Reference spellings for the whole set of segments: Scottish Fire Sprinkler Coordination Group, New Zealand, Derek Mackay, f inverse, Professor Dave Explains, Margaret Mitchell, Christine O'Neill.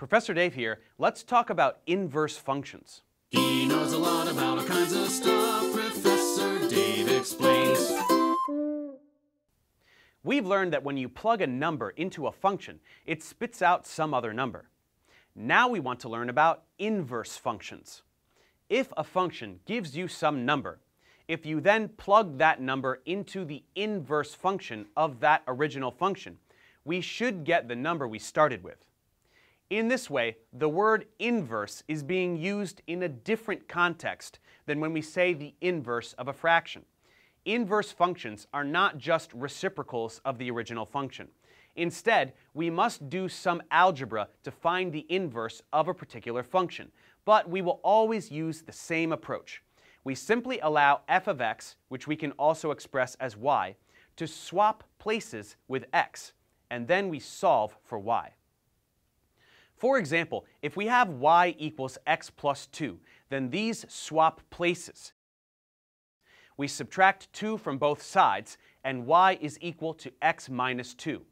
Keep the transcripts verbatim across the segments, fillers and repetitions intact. Professor Dave here. Let's talk about inverse functions. He knows a lot about all kinds of stuff. Professor Dave Explains. We've learned that when you plug a number into a function, it spits out some other number. Now we want to learn about inverse functions. If a function gives you some number, if you then plug that number into the inverse function of that original function, we should get the number we started with. In this way, the word inverse is being used in a different context than when we say the inverse of a fraction. Inverse functions are not just reciprocals of the original function. Instead, we must do some algebra to find the inverse of a particular function, but we will always use the same approach. We simply allow f of x, which we can also express as y, to swap places with x, and then we solve for y. For example, if we have y equals x plus two, then these swap places. We subtract two from both sides, and y is equal to x minus two.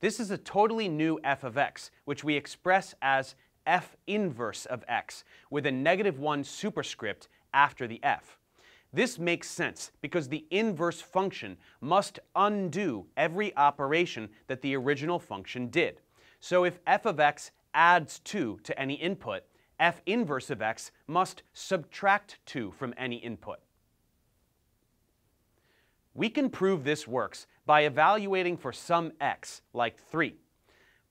This is a totally new f of x, which we express as f inverse of x, with a negative one superscript after the f. This makes sense because the inverse function must undo every operation that the original function did. So if f of x adds two to any input, f inverse of x must subtract two from any input. We can prove this works by evaluating for some x, like three.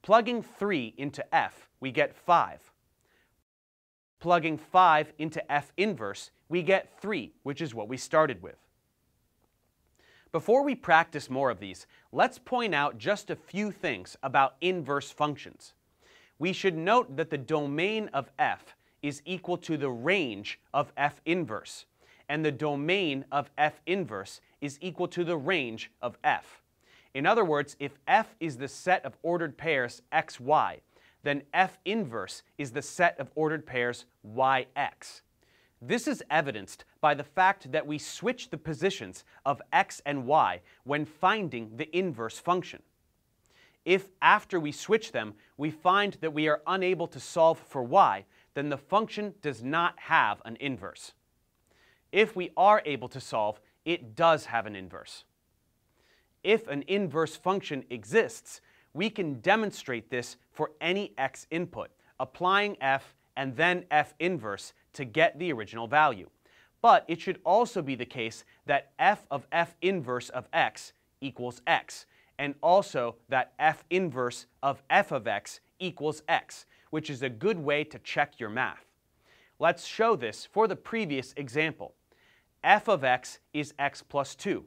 Plugging three into f, we get five. Plugging five into f inverse, we get three, which is what we started with. Before we practice more of these, let's point out just a few things about inverse functions. We should note that the domain of f is equal to the range of f inverse, and the domain of f inverse is equal to the range of f. In other words, if f is the set of ordered pairs x, y, then f inverse is the set of ordered pairs y, x. This is evidenced by the fact that we switch the positions of x and y when finding the inverse function. If after we switch them, we find that we are unable to solve for y, then the function does not have an inverse. If we are able to solve, it does have an inverse. If an inverse function exists, we can demonstrate this for any x input, applying f and then f inverse to get the original value. But it should also be the case that f of f inverse of x equals x, and also that f inverse of f of x equals x, which is a good way to check your math. Let's show this for the previous example. F of x is x plus two.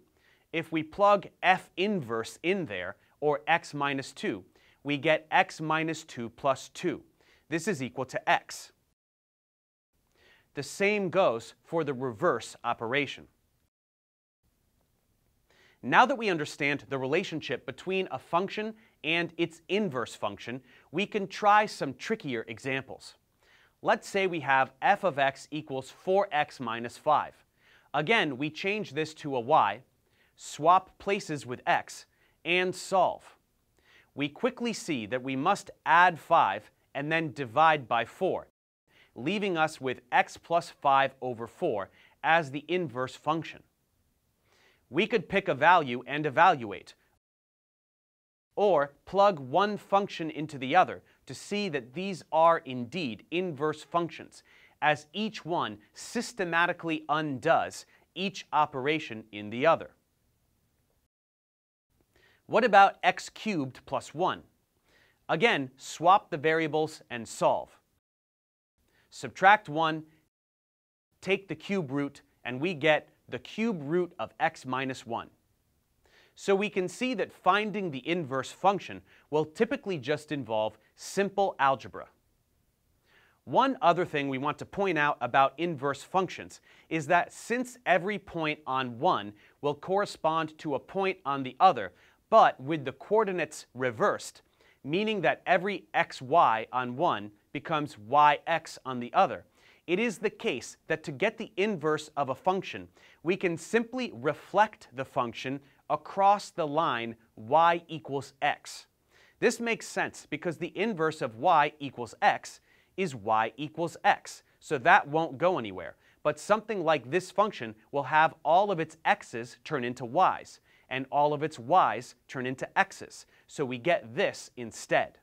If we plug f inverse in there, or x minus two, we get x minus two plus two. This is equal to x. The same goes for the reverse operation. Now that we understand the relationship between a function and its inverse function, we can try some trickier examples. Let's say we have f of x equals four x minus five. Again, we change this to a y, swap places with x, and solve. We quickly see that we must add five and then divide by four, leaving us with x plus five over four as the inverse function. We could pick a value and evaluate, or plug one function into the other to see that these are indeed inverse functions, as each one systematically undoes each operation in the other. What about x cubed plus one? Again, swap the variables and solve. Subtract one, take the cube root, and we get the cube root of x minus one. So we can see that finding the inverse function will typically just involve simple algebra. One other thing we want to point out about inverse functions is that since every point on one will correspond to a point on the other, but with the coordinates reversed, meaning that every xy on one becomes yx on the other, it is the case that to get the inverse of a function, we can simply reflect the function across the line y equals x. This makes sense because the inverse of y equals x is y equals x, so that won't go anywhere. But something like this function will have all of its x's turn into y's, and all of its y's turn into x's, so we get this instead.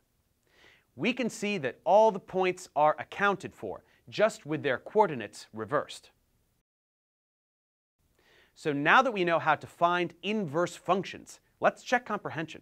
We can see that all the points are accounted for, just with their coordinates reversed. So now that we know how to find inverse functions, let's check comprehension.